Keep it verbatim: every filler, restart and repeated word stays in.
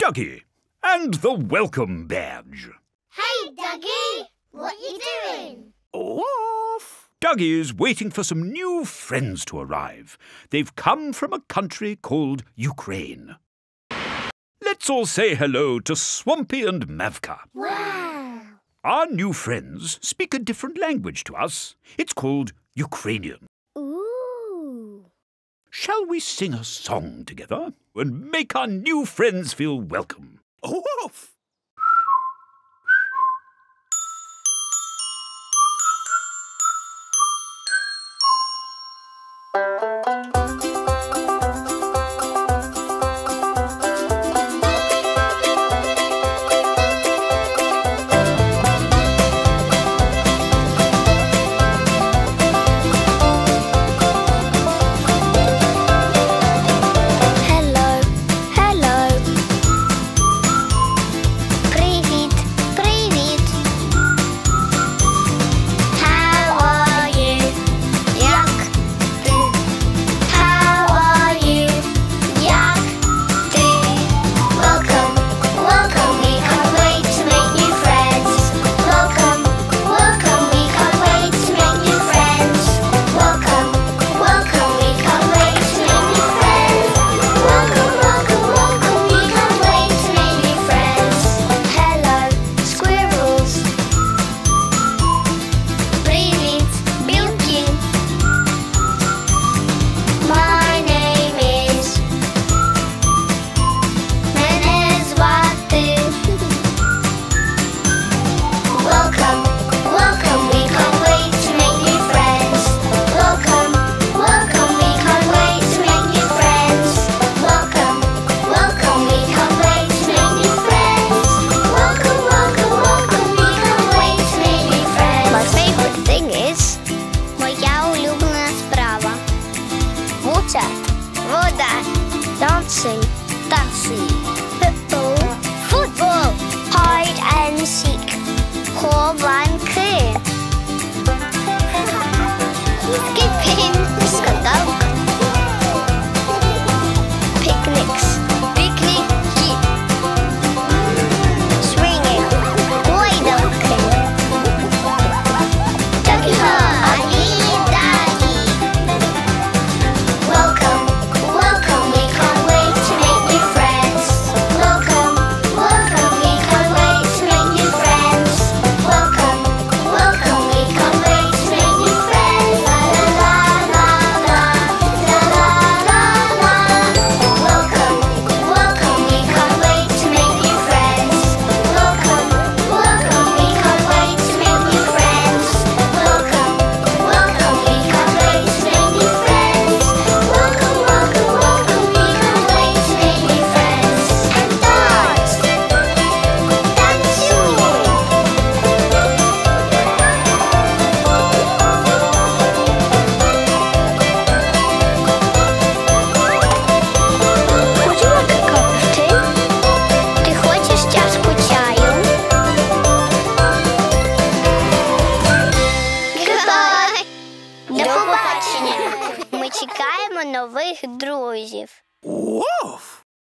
Duggee and the welcome badge. Hey, Duggee! What you doing? Off! Duggee is waiting for some new friends to arrive. They've come from a country called Ukraine. Let's all say hello to Swampy and Mavka. Wow! Our new friends speak a different language to us. It's called Ukrainian. Ooh! Shall we sing a song together and make our new friends feel welcome? Off!